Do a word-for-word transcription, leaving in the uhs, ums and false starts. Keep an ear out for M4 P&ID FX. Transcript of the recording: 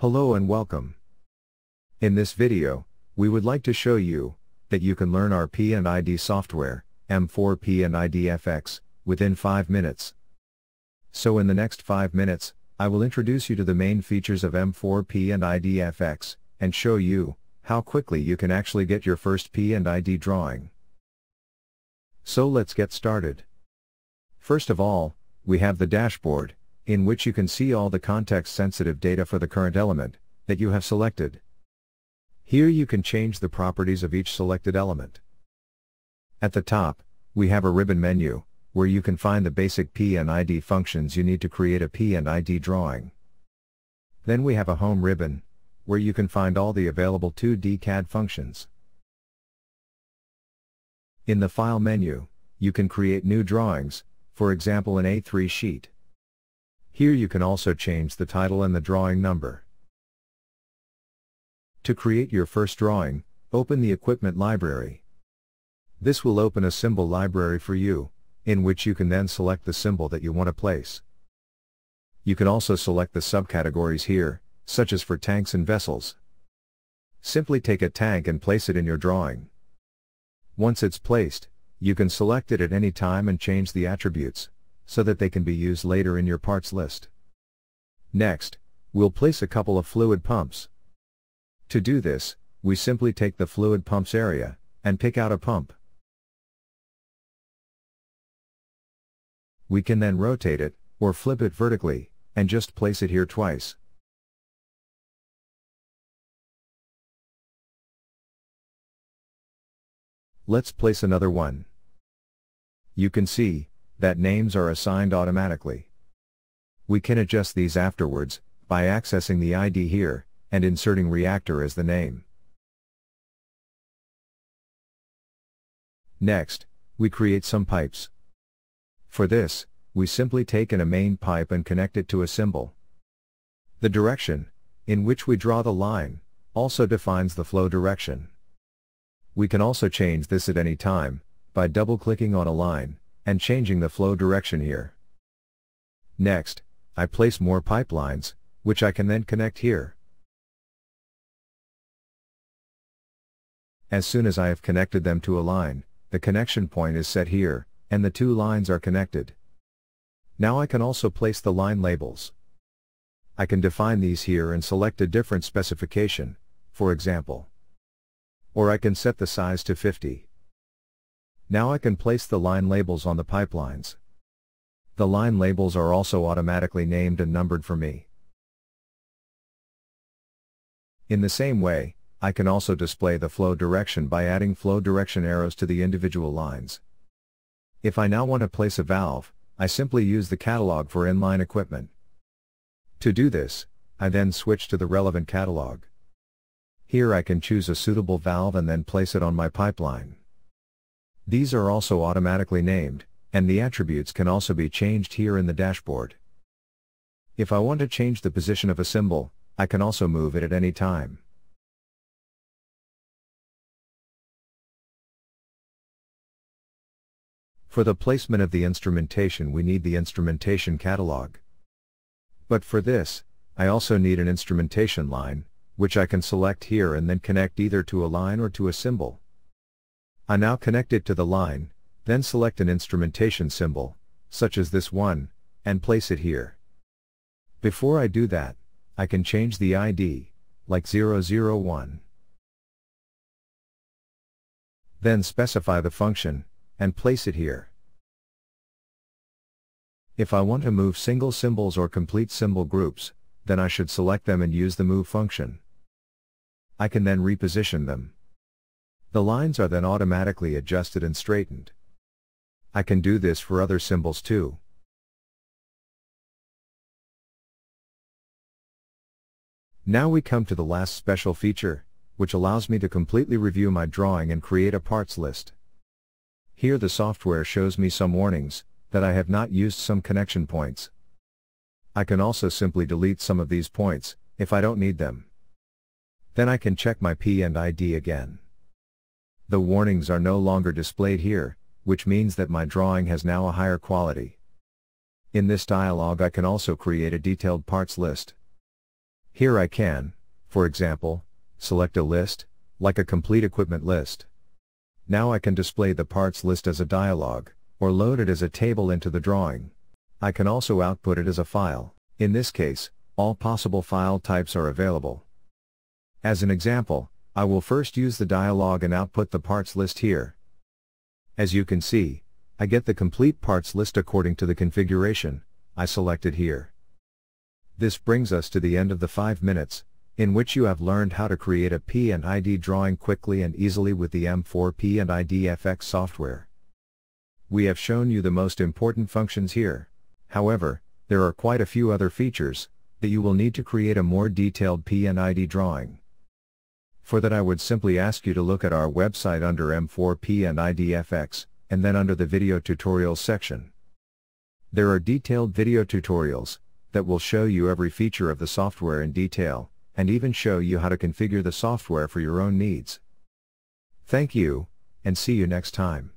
Hello and welcome. In this video, we would like to show you that you can learn our P and I D software, M four P and I D F X, within five minutes. So in the next five minutes, I will introduce you to the main features of M four P and I D F X, and show you how quickly you can actually get your first P and I D drawing. So let's get started. First of all, we have the dashboard, in which you can see all the context-sensitive data for the current element that you have selected. Here you can change the properties of each selected element. At the top, we have a ribbon menu, where you can find the basic P and I D functions you need to create a P and I D drawing. Then we have a home ribbon, where you can find all the available two D C A D functions. In the File menu, you can create new drawings, for example an A three sheet. Here you can also change the title and the drawing number. To create your first drawing, open the equipment library. This will open a symbol library for you, in which you can then select the symbol that you want to place. You can also select the subcategories here, such as for tanks and vessels. Simply take a tank and place it in your drawing. Once it's placed, you can select it at any time and change the attributes, so that they can be used later in your parts list. Next, we'll place a couple of fluid pumps. To do this, we simply take the fluid pumps area, and pick out a pump. We can then rotate it, or flip it vertically, and just place it here twice. Let's place another one. You can see that names are assigned automatically. We can adjust these afterwards, by accessing the I D here, and inserting reactor as the name. Next, we create some pipes. For this, we simply take in a main pipe and connect it to a symbol. The direction, in which we draw the line, also defines the flow direction. We can also change this at any time, by double-clicking on a line, and changing the flow direction here. Next, I place more pipelines, which I can then connect here. As soon as I have connected them to a line, the connection point is set here, and the two lines are connected. Now I can also place the line labels. I can define these here and select a different specification, for example. Or I can set the size to fifty. Now I can place the line labels on the pipelines. The line labels are also automatically named and numbered for me. In the same way, I can also display the flow direction by adding flow direction arrows to the individual lines. If I now want to place a valve, I simply use the catalog for inline equipment. To do this, I then switch to the relevant catalog. Here I can choose a suitable valve and then place it on my pipeline. These are also automatically named, and the attributes can also be changed here in the dashboard. If I want to change the position of a symbol, I can also move it at any time. For the placement of the instrumentation, we need the instrumentation catalog. But for this, I also need an instrumentation line, which I can select here and then connect either to a line or to a symbol. I now connect it to the line, then select an instrumentation symbol, such as this one, and place it here. Before I do that, I can change the I D, like zero zero one. Then specify the function, and place it here. If I want to move single symbols or complete symbol groups, then I should select them and use the move function. I can then reposition them. The lines are then automatically adjusted and straightened. I can do this for other symbols too. Now we come to the last special feature, which allows me to completely review my drawing and create a parts list. Here the software shows me some warnings, that I have not used some connection points. I can also simply delete some of these points, if I don't need them. Then I can check my P and I D again. The warnings are no longer displayed here, which means that my drawing has now a higher quality. In this dialog I can also create a detailed parts list. Here I can, for example, select a list, like a complete equipment list. Now I can display the parts list as a dialog, or load it as a table into the drawing. I can also output it as a file. In this case, all possible file types are available. As an example, I will first use the dialog and output the parts list here. As you can see, I get the complete parts list according to the configuration I selected here. This brings us to the end of the five minutes, in which you have learned how to create a P and I D drawing quickly and easily with the M four P and I D F X software. We have shown you the most important functions here. However, there are quite a few other features that you will need to create a more detailed P and I D drawing. For that, I would simply ask you to look at our website under M four P and I D F X, and then under the video tutorials section. There are detailed video tutorials that will show you every feature of the software in detail, and even show you how to configure the software for your own needs. Thank you, and see you next time.